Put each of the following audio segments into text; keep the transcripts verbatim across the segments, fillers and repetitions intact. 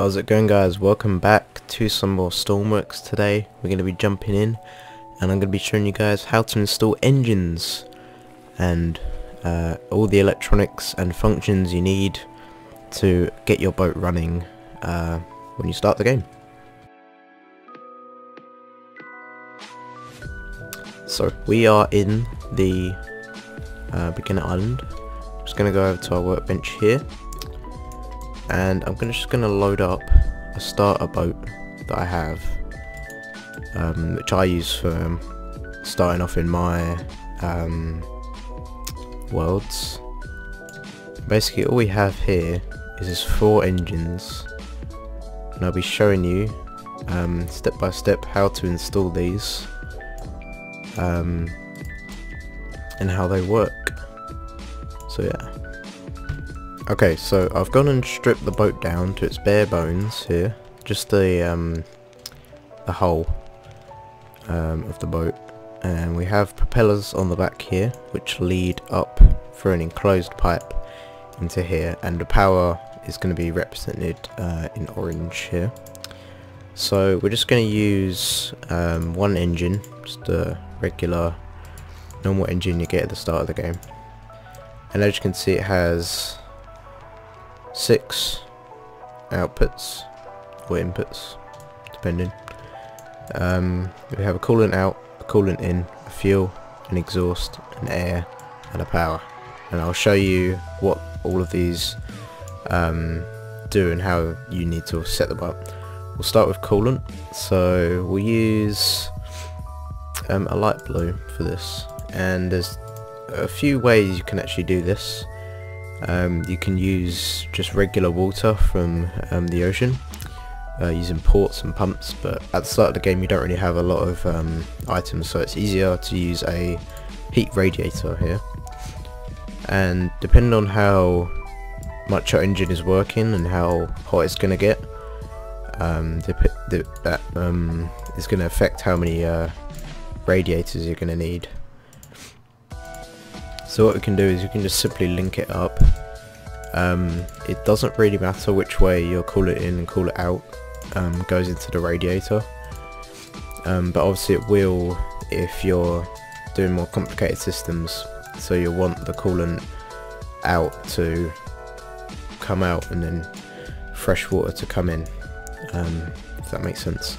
How's it going, guys? Welcome back to some more Stormworks. Today we're going to be jumping in and I'm going to be showing you guys how to install engines and uh, all the electronics and functions you need to get your boat running uh, when you start the game. So we are in the uh, beginner island. I'm just going to go over to our workbench here and I'm gonna, just going to load up a starter boat that I have, um, which I use for starting off in my um, worlds. Basically all we have here is just four engines, and I'll be showing you um, step by step how to install these um, and how they work. So yeah. Okay, so I've gone and stripped the boat down to its bare bones here, just the um, the hull um, of the boat, and we have propellers on the back here which lead up through an enclosed pipe into here, and the power is going to be represented uh, in orange here. So we're just going to use um, one engine, just a regular normal engine you get at the start of the game, and as you can see it has six outputs or inputs depending. Um, we have a coolant out, a coolant in, a fuel, an exhaust, an air and a power, and I'll show you what all of these um, do and how you need to set them up. We'll start with coolant, so we'll use um, a light blue for this, and there's a few ways you can actually do this. Um, you can use just regular water from um, the ocean, uh, using ports and pumps, but at the start of the game you don't really have a lot of um, items, so it's easier to use a heat radiator here. And depending on how much your engine is working and how hot it's going to get, um, that um, is going to affect how many uh, radiators you're going to need. So what we can do is we can just simply link it up. Um, it doesn't really matter which way your coolant in and coolant out um, goes into the radiator, um, but obviously it will if you're doing more complicated systems, so you'll want the coolant out to come out and then fresh water to come in, um, if that makes sense.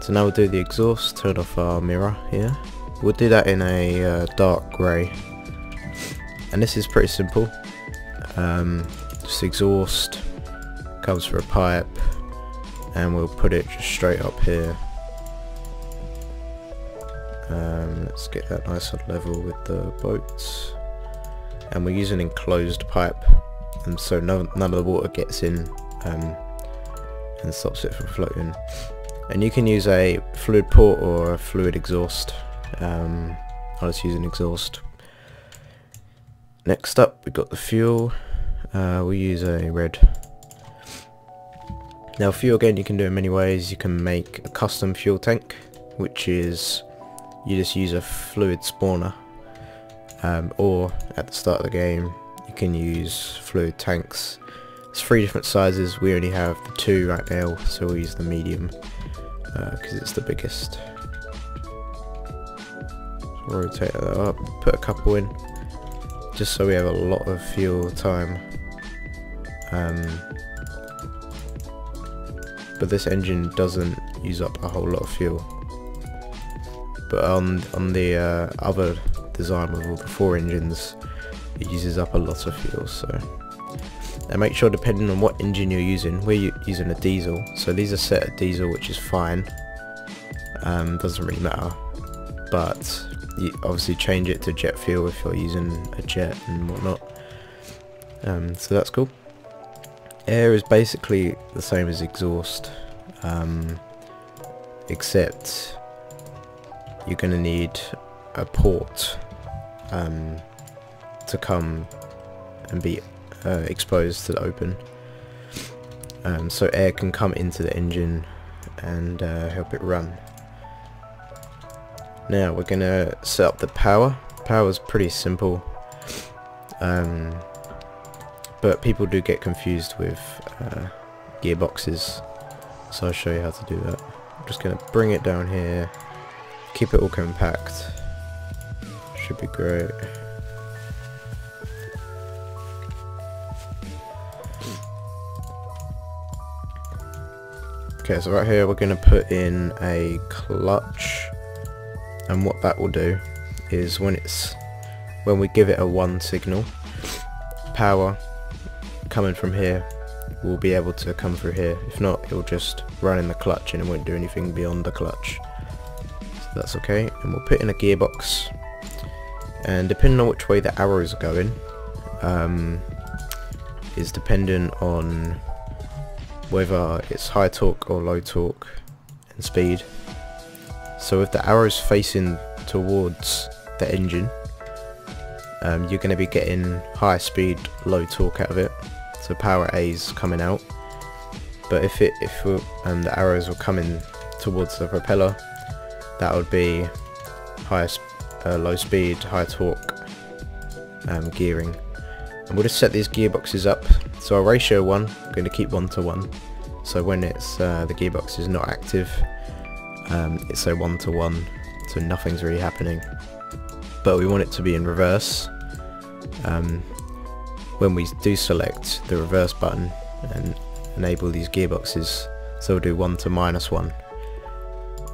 So now we'll do the exhaust, turn off our mirror here. We'll do that in a uh, dark grey. And this is pretty simple, um, just exhaust comes for a pipe and we'll put it just straight up here. Um, let's get that nice and level with the boats, and we're using an enclosed pipe, and so no, none of the water gets in um, and stops it from floating. And you can use a fluid port or a fluid exhaust. um, I'll just use an exhaust. Next up we've got the fuel, uh, we use a red. Now fuel, again, you can do it in many ways. You can make a custom fuel tank, which is you just use a fluid spawner, um, or at the start of the game you can use fluid tanks. There's three different sizes, we only have the two right now, so we'll use the medium because uh, it's the biggest. So rotate that up, put a couple in, just so we have a lot of fuel time. Um, but this engine doesn't use up a whole lot of fuel. But on, on the uh, other design with all the four engines, it uses up a lot of fuel. So, and make sure, depending on what engine you're using, we're using a diesel, so these are set at diesel, which is fine, um, doesn't really matter. But you obviously change it to jet fuel if you're using a jet and whatnot, um, so that's cool. Air is basically the same as exhaust, um, except you're going to need a port um, to come and be uh, exposed to the open, um, so air can come into the engine and uh, help it run. Now we're going to set up the power. Power is pretty simple, um, but people do get confused with uh, gearboxes, so I'll show you how to do that. I'm just going to bring it down here, keep it all compact, should be great. Okay, so right here we're going to put in a clutch, and what that will do is when it's when we give it a one signal, power coming from here will be able to come through here. If not, it will just run in the clutch and it won't do anything beyond the clutch. So that's okay, and we'll put in a gearbox, and depending on which way the arrows are going um, is dependent on whether it's high torque or low torque and speed. So with the arrows facing towards the engine, um, you're going to be getting high speed, low torque out of it, so power A is coming out. But if it if we're, um, the arrows were coming towards the propeller, that would be high, uh, low speed, high torque um, gearing. And we'll just set these gearboxes up. So our ratio one, I'm going to keep one to one. So when it's uh, the gearbox is not active, um, it's a one to one, so nothing's really happening. But we want it to be in reverse. Um, when we do select the reverse button and enable these gearboxes, so we'll do one to minus one.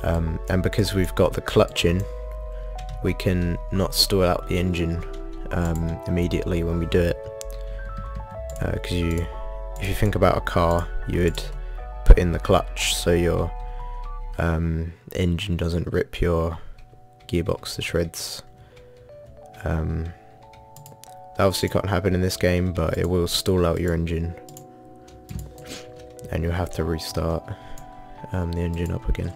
Um, and because we've got the clutch in, we can not stall out the engine Um, immediately when we do it, because uh, you if you think about a car, you would put in the clutch so your um, engine doesn't rip your gearbox to shreds. Um, that obviously can't happen in this game, but it will stall out your engine and you'll have to restart um, the engine up again.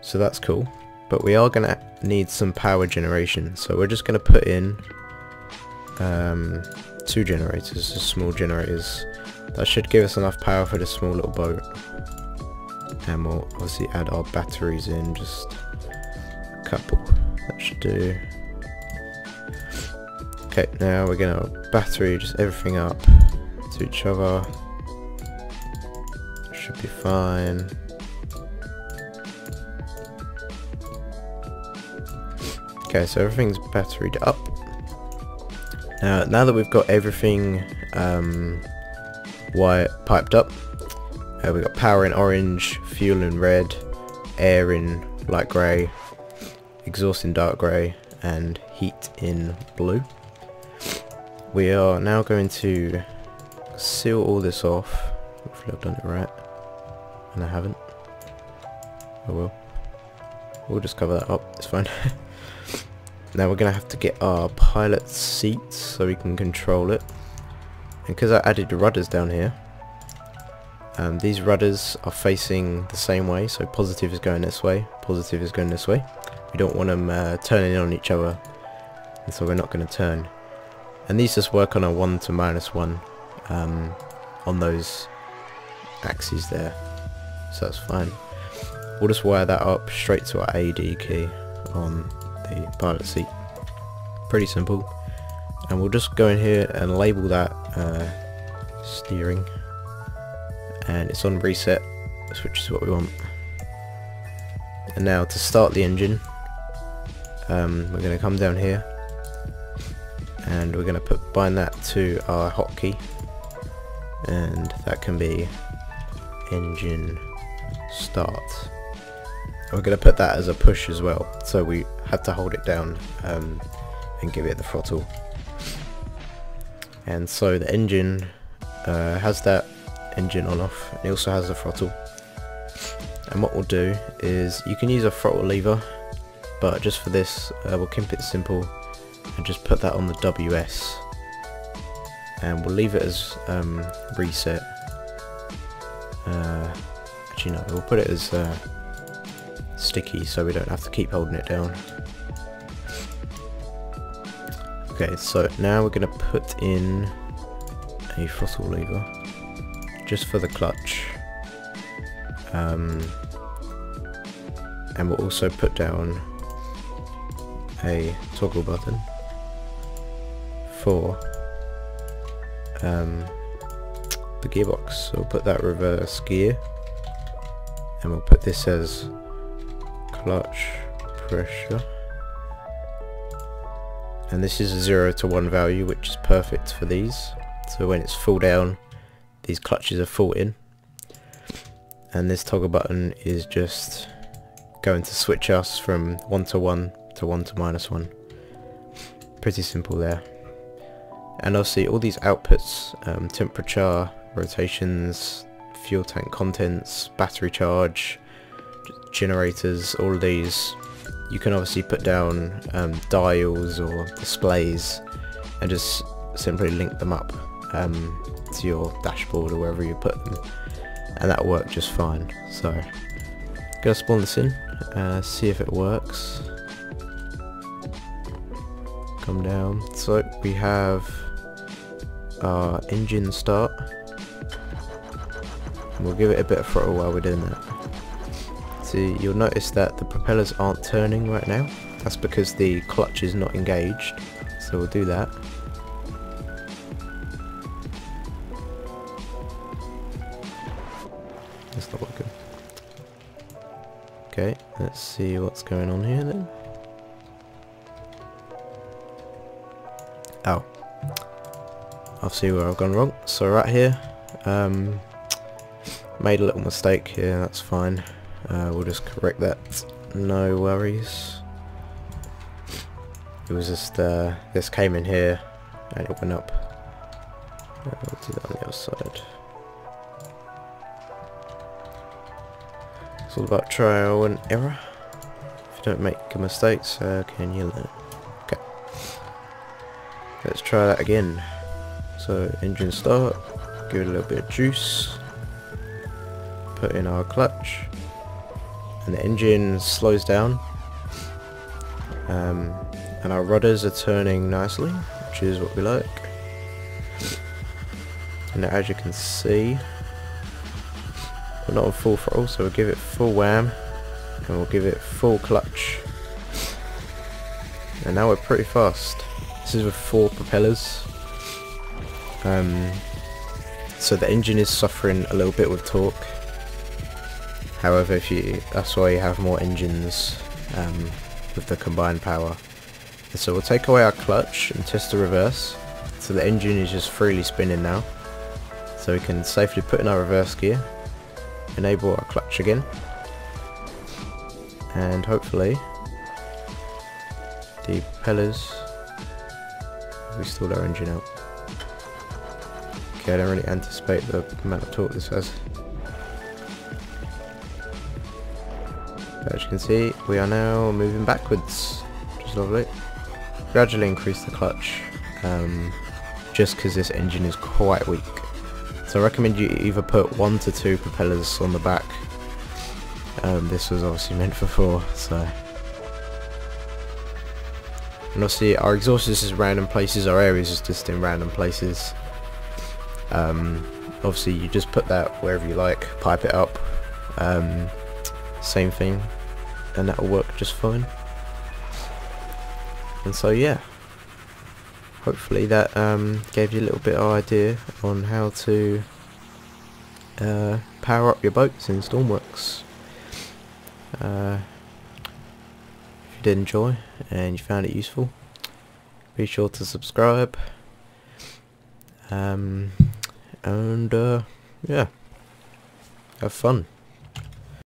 So that's cool. But we are going to need some power generation, so we're just going to put in um, two generators, just small generators. That should give us enough power for this small little boat. And we'll obviously add our batteries in, just a couple. That should do. Okay, now we're going to battery just everything up to each other. Should be fine. Okay, so everything's batteried up. Now, now that we've got everything um, wire piped up, uh, we've got power in orange, fuel in red, air in light grey, exhaust in dark grey, and heat in blue. We are now going to seal all this off. Hopefully I've done it right, and I haven't. I will. We'll just cover that up, it's fine. Now we're going to have to get our pilot seats so we can control it. And because I added rudders down here, um, these rudders are facing the same way, so positive is going this way, positive is going this way. We don't want them uh, turning on each other, and so we're not going to turn. And these just work on a one to minus one um, on those axes there, so that's fine. We'll just wire that up straight to our A D key on the pilot seat. Pretty simple. And we'll just go in here and label that uh, steering, and it's on reset, which is what we want. And now to start the engine, um, we're going to come down here and we're going to put bind that to our hotkey, and that can be engine start. We're going to put that as a push as well, so we have to hold it down um, and give it the throttle. And so the engine uh, has that engine on off, and it also has the throttle. And what we'll do is, you can use a throttle lever, but just for this uh, we'll keep it simple and just put that on the W S, and we'll leave it as um, reset. Uh, actually no, we'll put it as uh, sticky, so we don't have to keep holding it down. Okay, so now we're going to put in a throttle lever just for the clutch, um, and we'll also put down a toggle button for um, the gearbox. So we'll put that reverse gear, and we'll put this as clutch pressure, and this is a zero to one value, which is perfect for these. So when it's full down, these clutches are full in, and this toggle button is just going to switch us from one to one to one to minus one. Pretty simple there. And obviously all these outputs, um, temperature, rotations, fuel tank contents, battery charge, generators, all of these, you can obviously put down um, dials or displays and just simply link them up um, to your dashboard or wherever you put them, and that worked just fine. So I'm gonna spawn this in, uh, see if it works. Come down, so we have our engine start, and we'll give it a bit of throttle while we're doing that. So you'll notice that the propellers aren't turning right now. That's because the clutch is not engaged. So we'll do that. That's not working. Okay, let's see what's going on here then. Oh, I'll see where I've gone wrong. So right here, um, made a little mistake here. That's fine. Uh, we'll just correct that, no worries. It was just, uh, this came in here and it went up. Uh, we'll do that on the other side. It's all about trial and error. If you don't make mistakes, how can you learn? Okay. Let's try that again. So, engine start, give it a little bit of juice, put in our clutch. And the engine slows down, um, and our rudders are turning nicely, which is what we like. And as you can see, we're not on full throttle, so we'll give it full wham, and we'll give it full clutch, and now we're pretty fast. This is with four propellers, um, so the engine is suffering a little bit with torque. However, if you, that's why you have more engines um, with the combined power. And so we'll take away our clutch and test the reverse. So the engine is just freely spinning now. So we can safely put in our reverse gear, enable our clutch again, and hopefully the propellers, we stalled our engine out. Okay, I don't really anticipate the amount of torque this has. As you can see, we are now moving backwards, which is lovely. Gradually increase the clutch, um, just because this engine is quite weak. So I recommend you either put one to two propellers on the back. Um, this was obviously meant for four, so. And obviously our exhaust is just random places, our areas is just in random places. Um, obviously you just put that wherever you like, pipe it up. Um, same thing, and that'll work just fine. And so yeah, hopefully that um, gave you a little bit of idea on how to uh, power up your boats in Stormworks. Uh, if you did enjoy and you found it useful, be sure to subscribe, um, and uh, yeah, have fun.